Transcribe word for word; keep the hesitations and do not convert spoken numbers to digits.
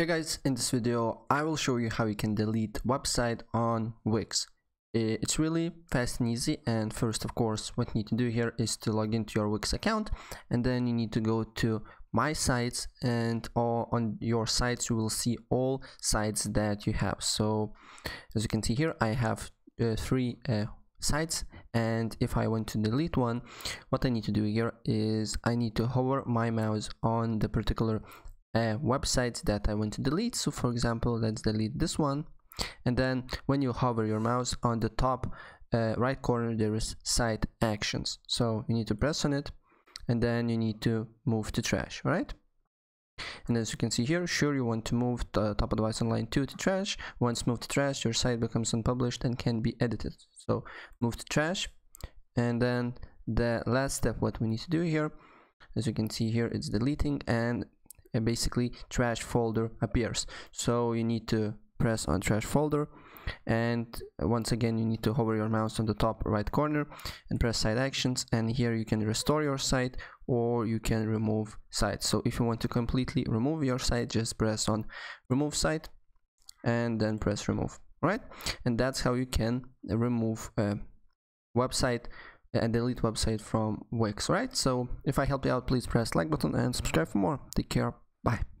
Hey guys, in this video I will show you how you can delete website on Wix. It's really fast and easy, and first of course what you need to do here is to log into your Wix account, and then you need to go to My Sites, and all on your sites you will see all sites that you have. So as you can see here, I have uh, three uh, sites, and if I want to delete one, what I need to do here is I need to hover my mouse on the particular Uh, websites that I want to delete. So for example, let's delete this one, and then when you hover your mouse on the top uh, right corner, there is site actions, so you need to press on it, and then you need to move to trash, right? And as you can see here, sure, you want to move to, uh, Top Advice Online two to trash. Once moved to trash, your site becomes unpublished and can be edited, so move to trash. And then the last step, what we need to do here, as you can see here, it's deleting, and and basically trash folder appears, so you need to press on trash folder, and once again you need to hover your mouse on the top right corner and press site actions, and here you can restore your site or you can remove site. So if you want to completely remove your site, just press on remove site and then press remove, right? And that's how you can remove a website and delete website from Wix, right? So if I helped you out, please press like button and subscribe for more. Take care. Bye.